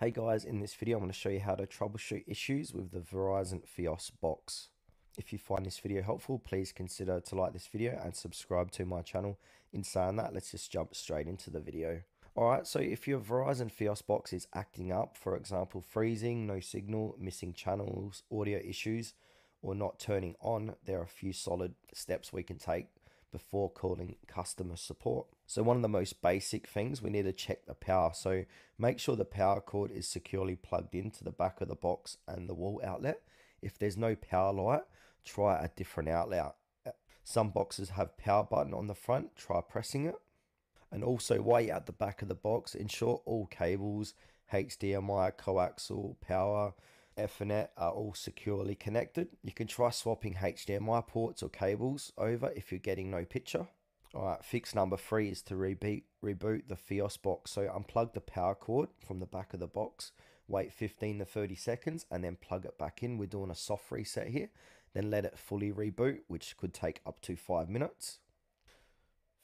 Hey guys, in this video I'm going to show you how to troubleshoot issues with the Verizon Fios box. If you find this video helpful, please consider to like this video and subscribe to my channel. In saying that, let's just jump straight into the video. Alright, so if your Verizon Fios box is acting up, for example freezing, no signal, missing channels, audio issues, or not turning on, there are a few solid steps we can take before calling customer support. So one of the most basic things, we need to check the power. So make sure the power cord is securely plugged into the back of the box and the wall outlet. If there's no power light, try a different outlet. Some boxes have power button on the front, try pressing it. And also while you're at the back of the box, ensure all cables, HDMI, coaxial, power, Ethernet are all securely connected. You can try swapping HDMI ports or cables over if you're getting no picture. Alright, fix number 3 is to reboot the Fios box. So unplug the power cord from the back of the box, wait 15 to 30 seconds and then plug it back in. We're doing a soft reset here, then let it fully reboot, which could take up to 5 minutes.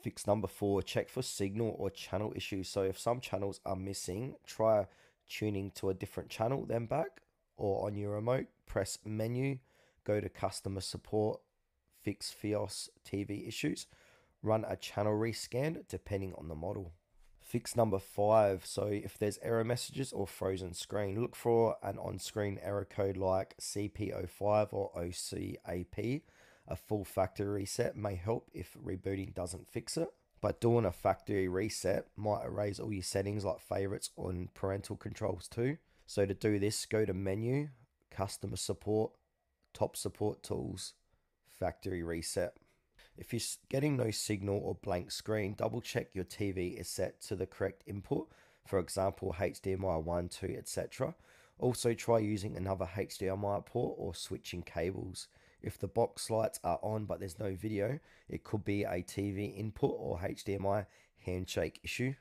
Fix number 4, check for signal or channel issues. So if some channels are missing, try tuning to a different channel then back, or on your remote, press menu, go to customer support, fix Fios TV issues, run a channel rescan depending on the model. Fix number 5, so if there's error messages or frozen screen, look for an on-screen error code like CP05 or OCAP. A full factory reset may help if rebooting doesn't fix it, but doing a factory reset might erase all your settings like favorites on parental controls too. So to do this, go to menu, customer support, top support tools, factory reset. If you're getting no signal or blank screen, double check your TV is set to the correct input, for example HDMI 1, 2, etc. Also try using another HDMI port or switching cables. If the box lights are on but there's no video, it could be a TV input or HDMI handshake issue.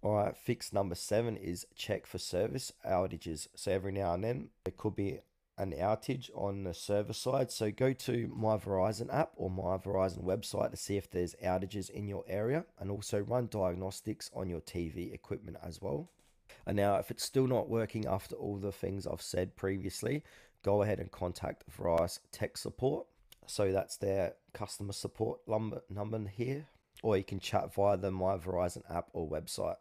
Alright, fix number 7 is check for service outages. So every now and then there could be an outage on the server side. So go to My Verizon app or My Verizon website to see if there's outages in your area, and also run diagnostics on your TV equipment as well. And now if it's still not working after all the things I've said previously, go ahead and contact Verizon Tech Support. So that's their customer support number here, or you can chat via the My Verizon app or website.